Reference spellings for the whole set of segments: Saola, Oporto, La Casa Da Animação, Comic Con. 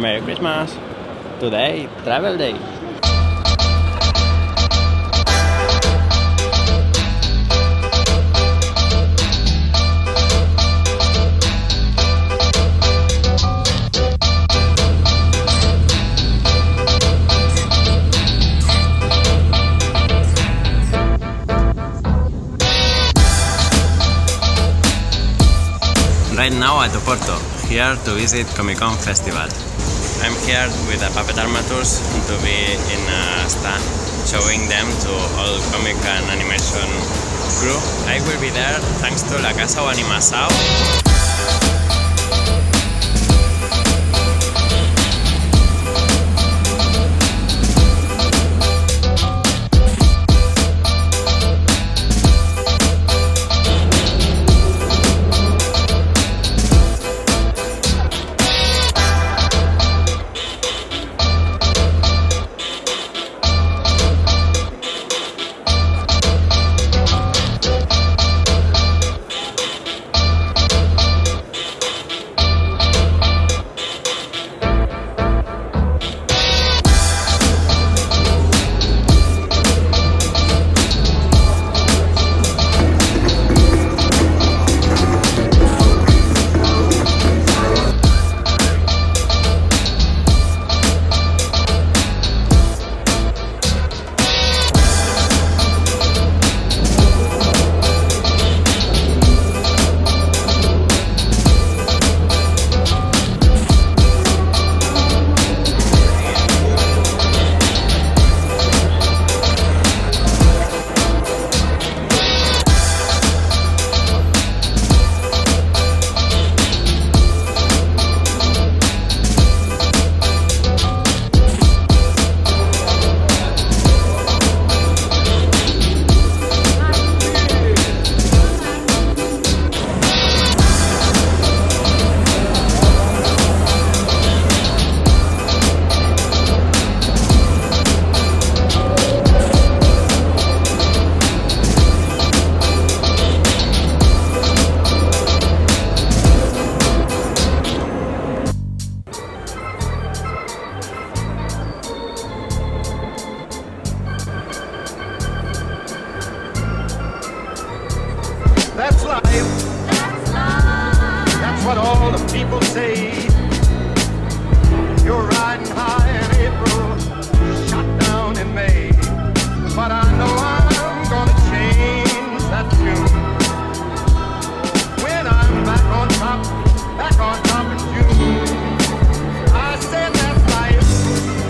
Merry Christmas! Today, travel day! Right now at Oporto, here to visit Comic Con Festival. I'm here with the puppet armators to be in a stand, showing them to all comic and animation crew. I will be there thanks to La Casa Da Animação. That's life. That's life. That's what all the people say. You're riding high in April, shot down in May. But I know I'm gonna change that tune. When I'm back on top in June. I said that's life.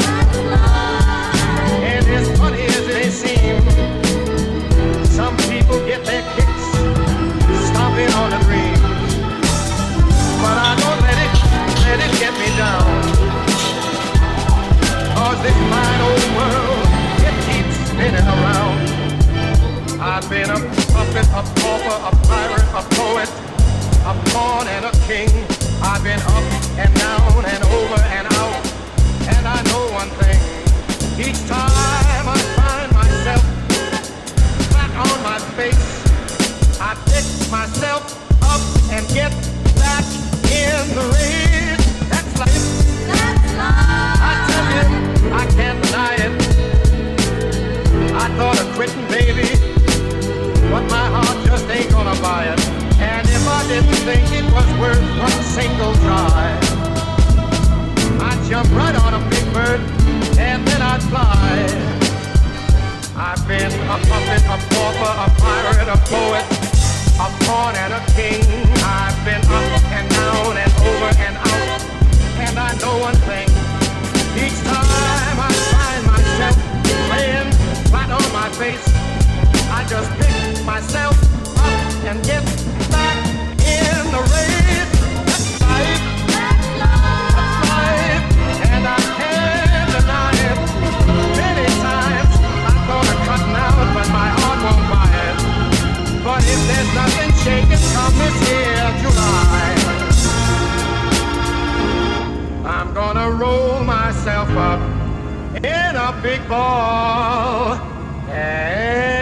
That's life. And as funny as they seem, some people get their kicks on a dream, but I don't let it get me down, 'cause this fine old world, it keeps spinning around. I've been a puppet, a pauper, a pirate, a poet, a pawn and a king. I've been up and down and over and out, and I know one thing, each time I find myself back on my face, I pick myself up and get back in the race. That's life. That's life. I tell you, I can't deny it. I thought of quitting, baby, but my heart just ain't gonna buy it. And if I didn't think it was worth one single try, I'd jump right on a big bird and then I'd fly. I've been a puppet, a pauper, a pirate, a poet, a pawn and a king. I've been up and down and over and out, and I know one thing, each time I find myself laying flat on my face, I just pick myself up and get back in the race. That's life. That's life. And I can't deny it. Many times I thought of cutting out, but my heart won't buy it. But if there's nothing shaking come this here July, I'm gonna roll myself up in a big ball and